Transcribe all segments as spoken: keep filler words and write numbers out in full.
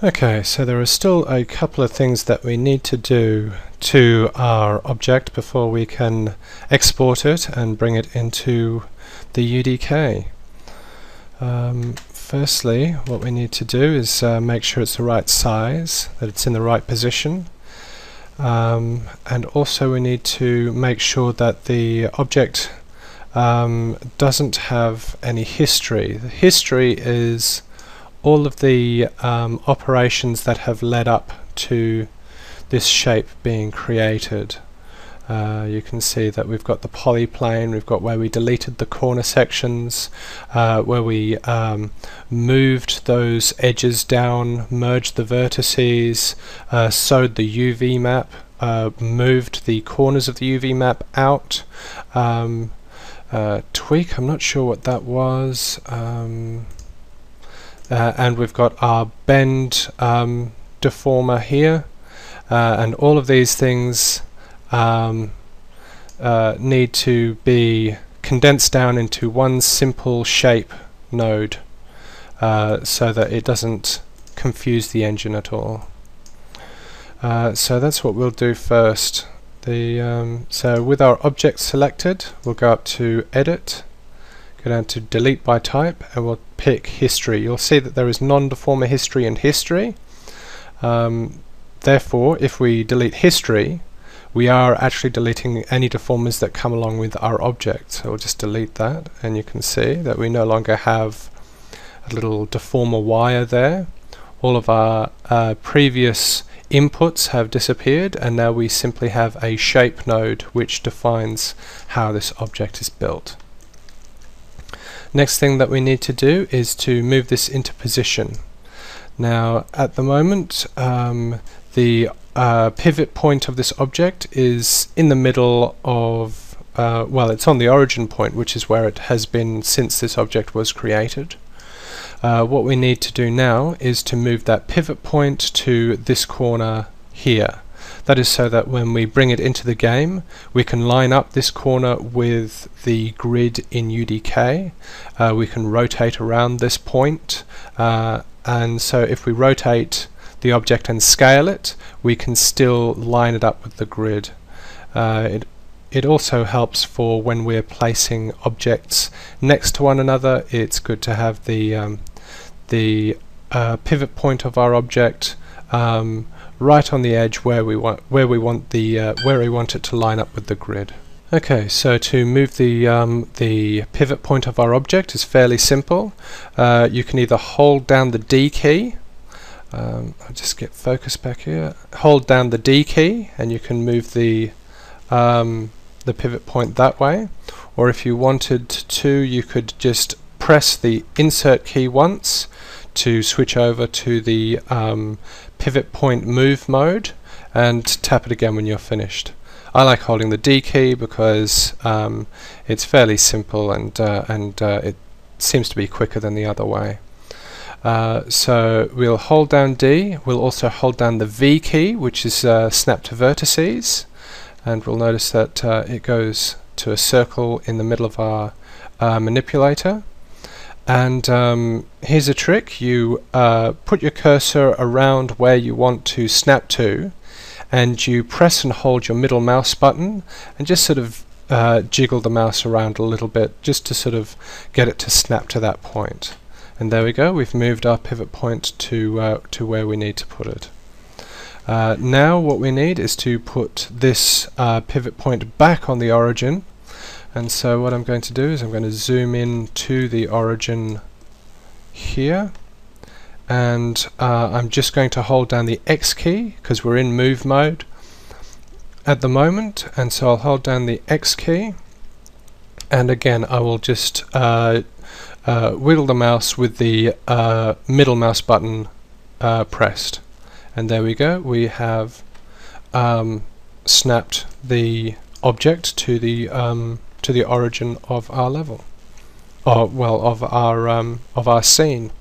Okay, so there are still a couple of things that we need to do to our object before we can export it and bring it into the U D K. Um, firstly, what we need to do is uh, make sure it's the right size, that it's in the right position, um, and also we need to make sure that the object um, doesn't have any history. The history is all of the um, operations that have led up to this shape being created. Uh, you can see that we've got the polyplane, we've got where we deleted the corner sections, uh, where we um, moved those edges down, merged the vertices, uh, sewed the U V map, uh, moved the corners of the U V map out, um, uh, tweak, I'm not sure what that was, um, Uh, and we've got our bend um, deformer here, uh, and all of these things um, uh, need to be condensed down into one simple shape node uh, so that it doesn't confuse the engine at all. Uh, so that's what we'll do first. The, um, so with our object selected, we'll go up to Edit, go down to Delete by Type, and we'll pick History. You'll see that there is non-deformer history and history. Um, therefore, if we delete history, we are actually deleting any deformers that come along with our object. So we'll just delete that, and you can see that we no longer have a little deformer wire there. All of our uh, previous inputs have disappeared, and now we simply have a shape node which defines how this object is built. Next thing that we need to do is to move this into position. Now at the moment um, the uh, pivot point of this object is in the middle of, uh, well, it's on the origin point, which is where it has been since this object was created. Uh, what we need to do now is to move that pivot point to this corner here. That is so that when we bring it into the game, we can line up this corner with the grid in U D K. Uh, we can rotate around this point, uh, and so if we rotate the object and scale it, we can still line it up with the grid. Uh, it, it also helps for when we're placing objects next to one another. It's good to have the, um, the uh, pivot point of our object um, right on the edge where we want where we want the uh, where we want it to line up with the grid. Okay, so to move the um, the pivot point of our object is fairly simple. Uh, you can either hold down the D key. Um, I'll just get focus back here. Hold down the D key, and you can move the um, the pivot point that way. Or if you wanted to, you could just press the insert key once to switch over to the um, pivot point move mode, and tap it again when you're finished. I like holding the D key because um, it's fairly simple, and uh, and uh, it seems to be quicker than the other way. Uh, so we'll hold down D, we'll also hold down the V key, which is uh, snap to vertices, and we'll notice that uh, it goes to a circle in the middle of our uh, manipulator. And um, here's a trick. You uh, put your cursor around where you want to snap to, and you press and hold your middle mouse button and just sort of uh, jiggle the mouse around a little bit just to sort of get it to snap to that point. And there we go, we've moved our pivot point to, uh, to where we need to put it. Uh, now what we need is to put this uh, pivot point back on the origin. And so what I'm going to do is I'm going to zoom in to the origin here, and uh, I'm just going to hold down the X key because we're in move mode at the moment, and so I'll hold down the X key, and again I will just uh, uh, wiggle the mouse with the uh, middle mouse button uh, pressed, and there we go, we have um, snapped the object to the um, to the origin of our level, or well, of our um, of our scene.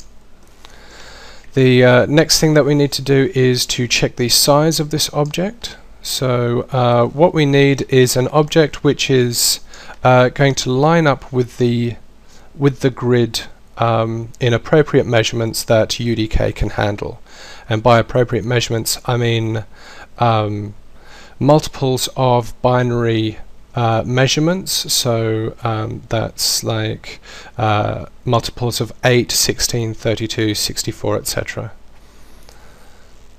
The uh, next thing that we need to do is to check the size of this object. So uh, what we need is an object which is uh, going to line up with the with the grid um, in appropriate measurements that U D K can handle. And by appropriate measurements, I mean um, multiples of binary uh, measurements, so um, that's like uh, multiples of eight, sixteen, thirty-two, sixty-four, et cetera.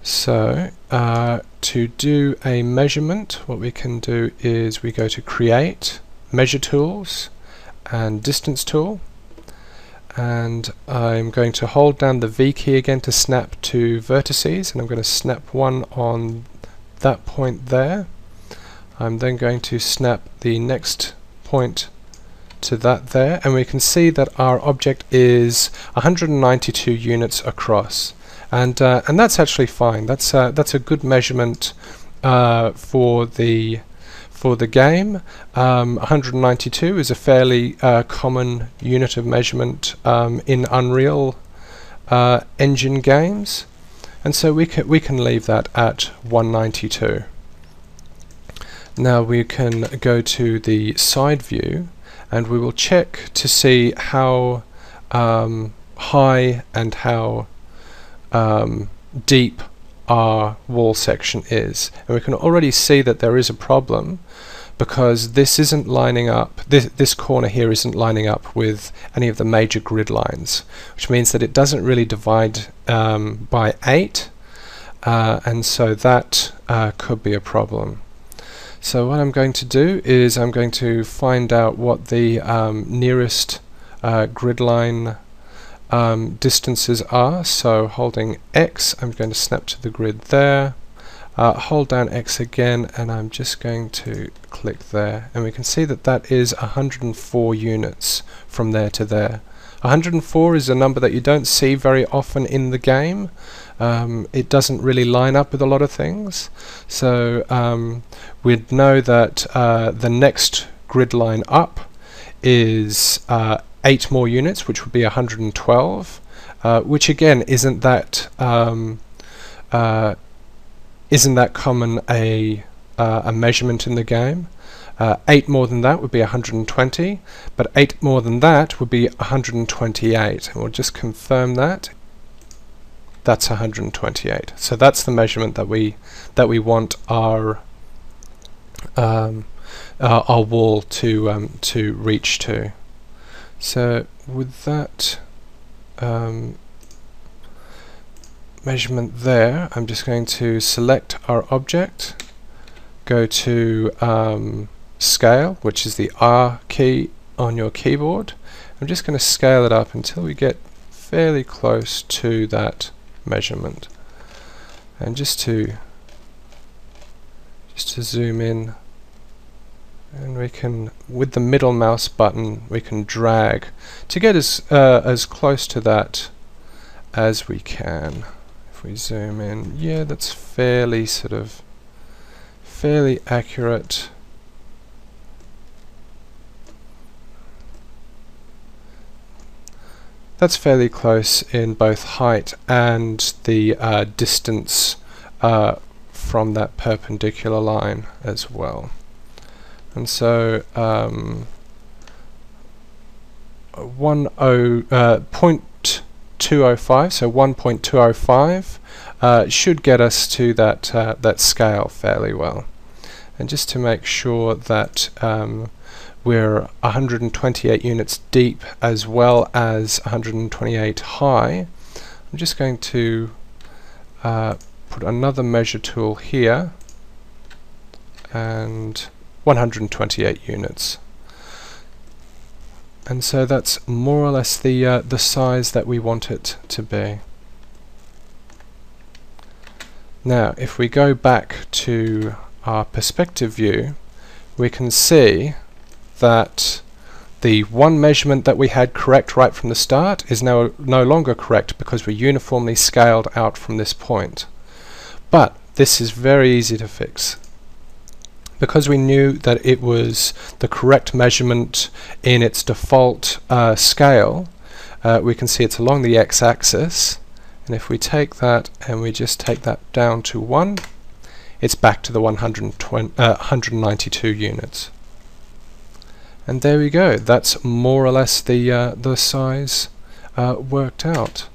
So uh, to do a measurement, what we can do is we go to Create, Measure Tools, and Distance Tool, and I'm going to hold down the V key again to snap to vertices, and I'm going to snap one on that point there. I'm then going to snap the next point to that there, and we can see that our object is one hundred ninety-two units across, and uh, and that's actually fine. That's uh, that's a good measurement uh, for the for the game. um, one hundred ninety-two is a fairly uh, common unit of measurement um, in Unreal uh, Engine games, and so we can we can leave that at one ninety-two. Now we can go to the side view, and we will check to see how um, high and how um, deep our wall section is. And we can already see that there is a problem, because this isn't lining up, this, this corner here isn't lining up with any of the major grid lines, which means that it doesn't really divide um, by eight, uh, and so that uh, could be a problem. So what I'm going to do is I'm going to find out what the um, nearest uh, grid line um, distances are. So holding X, I'm going to snap to the grid there. Uh, hold down X again, and I'm just going to click there, and we can see that that is one hundred four units from there to there. one hundred four is a number that you don't see very often in the game. Um, it doesn't really line up with a lot of things, so um, we'd know that uh, the next grid line up is uh, eight more units, which would be one hundred twelve, uh, which again isn't that um, uh, isn't that common a uh, a measurement in the game. Uh, eight more than that would be one hundred twenty, but eight more than that would be one hundred twenty-eight, and we'll just confirm that. That's one hundred twenty-eight. So that's the measurement that we that we want our um, uh, our wall to um, to reach to. So with that um, measurement there, I'm just going to select our object, go to um, Scale, which is the R key on your keyboard. I'm just going to scale it up until we get fairly close to that measurement, and just to just to zoom in, and we can, with the middle mouse button, we can drag to get as uh, as close to that as we can. If we zoom in, yeah, that's fairly sort of fairly accurate. That's fairly close in both height and the uh, distance uh, from that perpendicular line as well. And so um, one oh, uh, point two oh five, so one point two oh five uh, should get us to that, uh, that scale fairly well. And just to make sure that um, we're one hundred twenty-eight units deep as well as one hundred twenty-eight high, I'm just going to uh, put another measure tool here, and one hundred twenty-eight units. And so that's more or less the uh, the size that we want it to be. Now if we go back to our perspective view, we can see that the one measurement that we had correct right from the start is now no longer correct, because we're uniformly scaled out from this point. But this is very easy to fix, because we knew that it was the correct measurement in its default uh, scale. Uh, we can see it's along the x-axis, and if we take that and we just take that down to one, it's back to the one hundred ninety-two units. And there we go. That's more or less the uh, the size uh, worked out.